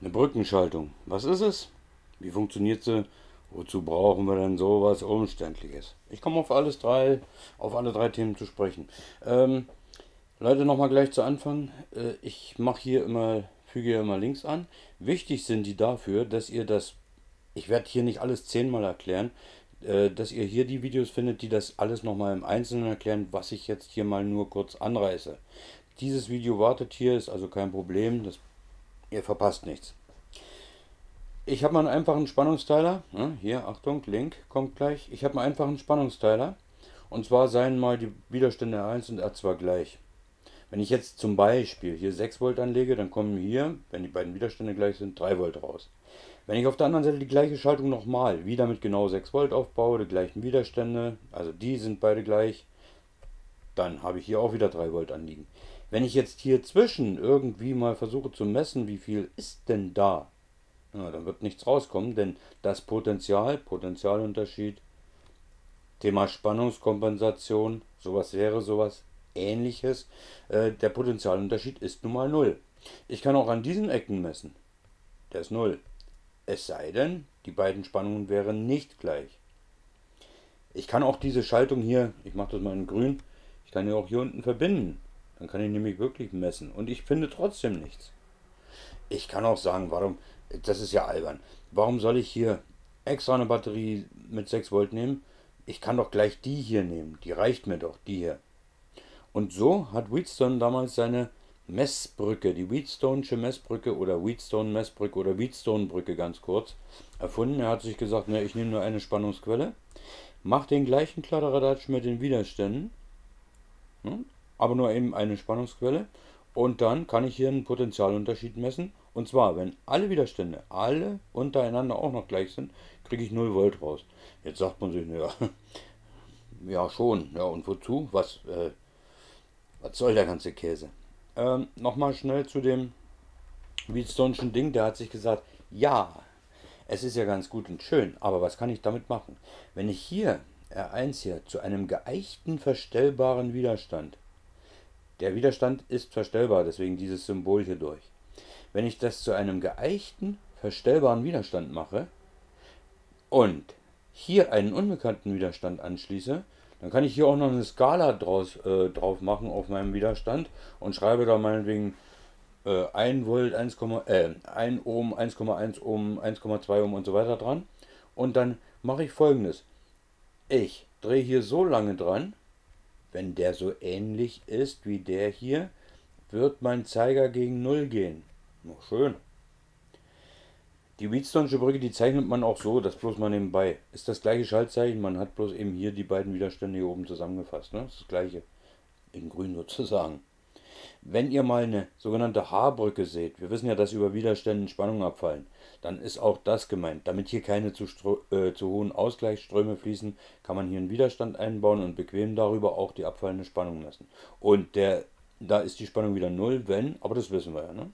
Eine Brückenschaltung. Was ist es? Wie funktioniert sie? Wozu brauchen wir denn sowas Umständliches? Ich komme auf alle drei Themen zu sprechen. Leute, nochmal gleich zu Anfang. Ich füge hier immer links an. Wichtig sind die dafür, dass ihr das, ich werde hier nicht alles 10-mal erklären, dass ihr hier die Videos findet, die das alles nochmal im Einzelnen erklären, was ich jetzt hier mal nur kurz anreiße. Dieses Video wartet hier, ist also kein Problem, ihr verpasst nichts. Ich habe mal einen einfachen Spannungsteiler, hier, Achtung, Link kommt gleich. Ich habe mal einen einfachen Spannungsteiler und zwar seien mal die Widerstände R1 und R2 gleich. Wenn ich jetzt zum Beispiel hier 6 Volt anlege, dann kommen hier, wenn die beiden Widerstände gleich sind, 3 Volt raus. Wenn ich auf der anderen Seite die gleiche Schaltung nochmal, wieder mit genau 6 Volt aufbaue, die gleichen Widerstände, also die sind beide gleich, dann habe ich hier auch wieder 3 Volt anliegen. Wenn ich jetzt hier zwischen irgendwie mal versuche zu messen, wie viel ist denn da, ja, dann wird nichts rauskommen, denn das Potenzialunterschied, Thema Spannungskompensation, sowas wäre sowas Ähnliches, der Potenzialunterschied ist nun mal 0. Ich kann auch an diesen Ecken messen, der ist 0. Es sei denn, die beiden Spannungen wären nicht gleich. Ich kann auch diese Schaltung hier, ich mache das mal in grün, ich kann ja auch hier unten verbinden. Dann kann ich nämlich wirklich messen. Und ich finde trotzdem nichts. Ich kann auch sagen, warum, das ist ja albern. Warum soll ich hier extra eine Batterie mit 6 Volt nehmen? Ich kann doch gleich die hier nehmen. Die reicht mir doch, die hier. Und so hat Wheatstone damals seine Messbrücke, die Wheatstonesche Messbrücke oder Wheatstone Messbrücke oder Wheatstone-Brücke ganz kurz, erfunden. Er hat sich gesagt, ne, ich nehme nur eine Spannungsquelle, mache den gleichen Kladderadatsch mit den Widerständen, aber nur eben eine Spannungsquelle, und dann kann ich hier einen Potentialunterschied messen, und zwar, wenn alle Widerstände, alle untereinander auch noch gleich sind, kriege ich 0 Volt raus. Jetzt sagt man sich, ja, ja schon, ja und wozu, was soll der ganze Käse? Nochmal schnell zu dem Wheatstoneschen Ding, der hat sich gesagt, ja, es ist ja ganz gut und schön, aber was kann ich damit machen? Wenn ich hier, R1 hier, zu einem geeichten, verstellbaren Widerstand, der Widerstand ist verstellbar, deswegen dieses Symbol hier durch. Wenn ich das zu einem geeichten, verstellbaren Widerstand mache und hier einen unbekannten Widerstand anschließe, dann kann ich hier auch noch eine Skala drauf machen auf meinem Widerstand und schreibe da meinetwegen 1 Volt, 1 Ohm, 1,1 Ohm, 1,2 Ohm und so weiter dran. Und dann mache ich Folgendes. Ich drehe hier so lange dran, wenn der so ähnlich ist wie der hier, wird mein Zeiger gegen 0 gehen. Na schön. Die Wheatstonesche Brücke, die zeichnet man auch so, das bloß mal nebenbei. Ist das gleiche Schaltzeichen, man hat bloß eben hier die beiden Widerstände hier oben zusammengefasst. Ne? Das ist das gleiche, in grün sozusagen. Wenn ihr mal eine sogenannte H-Brücke seht, wir wissen ja, dass über Widerständen Spannungen abfallen, dann ist auch das gemeint. Damit hier keine zu hohen Ausgleichsströme fließen, kann man hier einen Widerstand einbauen und bequem darüber auch die abfallende Spannung messen. Und da ist die Spannung wieder 0, wenn, aber das wissen wir ja, ne?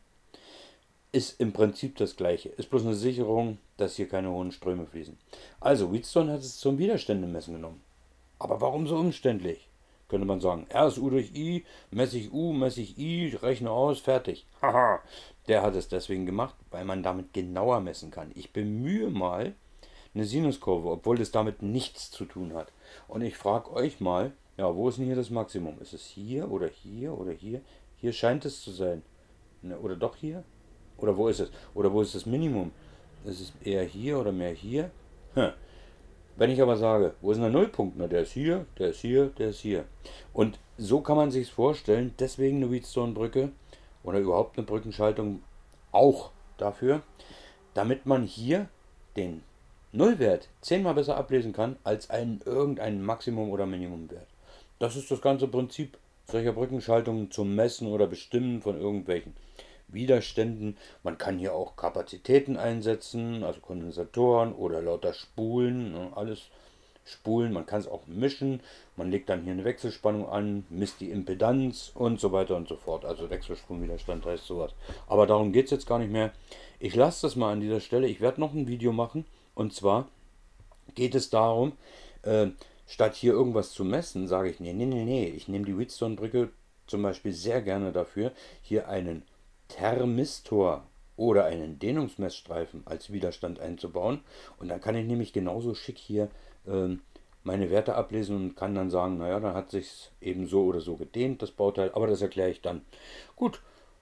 Ist im Prinzip das gleiche. Ist bloß eine Sicherung, dass hier keine hohen Ströme fließen. Also, Wheatstone hat es zum Widerständemessen genommen. Aber warum so umständlich? Könnte man sagen, R ist U durch I, messe ich U, messe ich I, rechne aus, fertig. Haha, der hat es deswegen gemacht, weil man damit genauer messen kann. Ich bemühe mal eine Sinuskurve, obwohl das damit nichts zu tun hat. Und ich frage euch mal, ja, wo ist denn hier das Maximum? Ist es hier oder hier oder hier? Hier scheint es zu sein. Ne, oder doch hier? Oder wo ist es? Oder wo ist das Minimum? Ist es eher hier oder mehr hier? Hm. Wenn ich aber sage, wo ist denn der Nullpunkt? Na, der ist hier, der ist hier, der ist hier. Und so kann man sich es vorstellen, deswegen eine Wheatstone-Brücke oder überhaupt eine Brückenschaltung auch dafür, damit man hier den Nullwert 10-mal besser ablesen kann, als irgendeinen Maximum- oder Minimumwert. Das ist das ganze Prinzip solcher Brückenschaltungen zum Messen oder Bestimmen von irgendwelchen Widerständen. Man kann hier auch Kapazitäten einsetzen, also Kondensatoren oder lauter Spulen, alles Spulen, man kann es auch mischen, man legt dann hier eine Wechselspannung an, misst die Impedanz und so weiter und so fort, also Wechselstromwiderstand heißt sowas. Aber darum geht es jetzt gar nicht mehr. Ich lasse das mal an dieser Stelle, ich werde noch ein Video machen und zwar geht es darum, statt hier irgendwas zu messen, sage ich, nee, ich nehme die Wheatstone-Brücke zum Beispiel sehr gerne dafür, hier einen Thermistor oder einen Dehnungsmessstreifen als Widerstand einzubauen. Und dann kann ich nämlich genauso schick hier meine Werte ablesen und kann dann sagen, naja, dann hat sich's eben so oder so gedehnt, das Bauteil, aber das erkläre ich dann. Gut,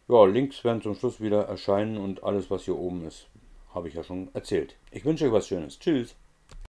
ja, Links werden zum Schluss wieder erscheinen und alles, was hier oben ist, habe ich ja schon erzählt. Ich wünsche euch was Schönes. Tschüss!